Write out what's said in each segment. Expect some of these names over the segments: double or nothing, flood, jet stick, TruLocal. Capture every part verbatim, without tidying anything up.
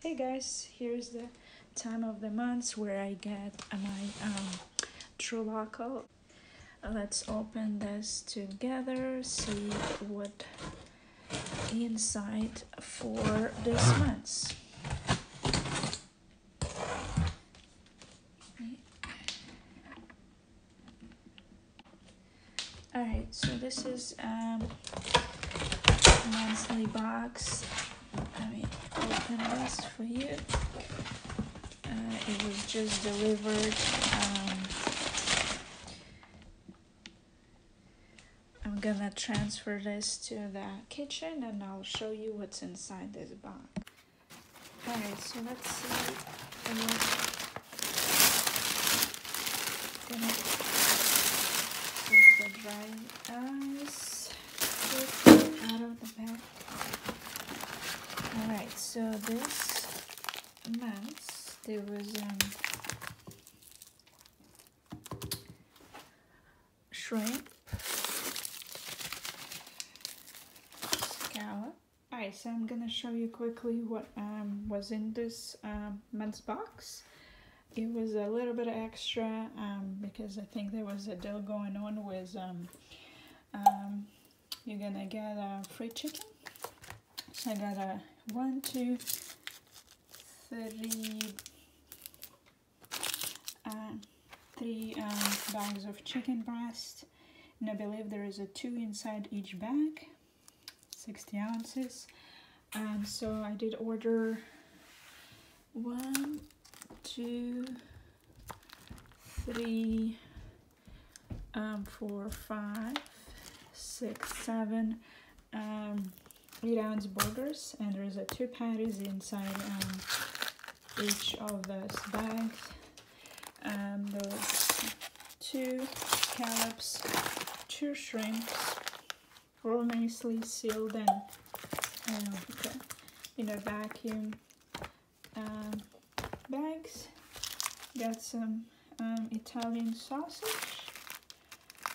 Hey guys, here's the time of the month where I get my um, TruLocal. Let's open this together, see what inside for this month. Alright, so this is um monthly box. Let me open this for you. Uh, it was just delivered. Um, I'm gonna transfer this to the kitchen and I'll show you what's inside this box. Alright, so let's see what's gonna take the dry ice out of the bag. Alright, so this month there was um, shrimp, scallop. Alright, so I'm gonna show you quickly what um, was in this um, month's box. It was a little bit extra um, because I think there was a deal going on with um, um, you're gonna get a free chicken. So I got a one, two, three, uh, three um, bags of chicken breast, and I believe there is a two inside each bag, sixty ounces. Um, so I did order one, two, three, um, four, five, six, seven. Um, eight ounce burgers, and there's a two patties inside um, each of those bags. Um, there was two scallops, two shrimps, all nicely sealed and um, in a vacuum um, bags. Got some um, Italian sausage,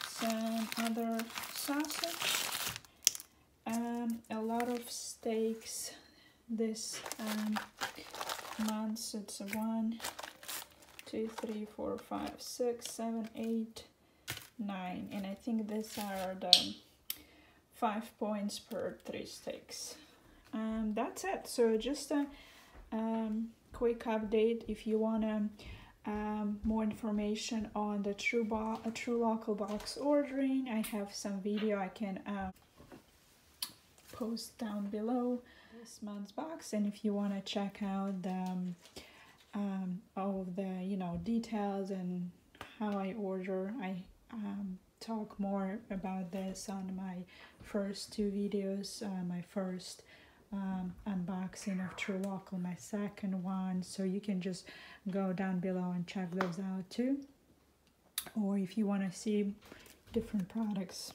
some other sausage. Um, a lot of steaks this um, month. It's a one, two, three, four, five, six, seven, eight, nine, and I think these are the five points per three steaks. Um, that's it. So just a um, quick update. If you want to um, more information on the True Bo- uh, TruLocal box ordering, I have some video I can. Uh, post down below this month's box, and if you want to check out the, um, um, all of the you know details and how I order, I um, talk more about this on my first two videos, uh, my first um, unboxing of TruLocal, my second one, so you can just go down below and check those out too, or if you want to see different products.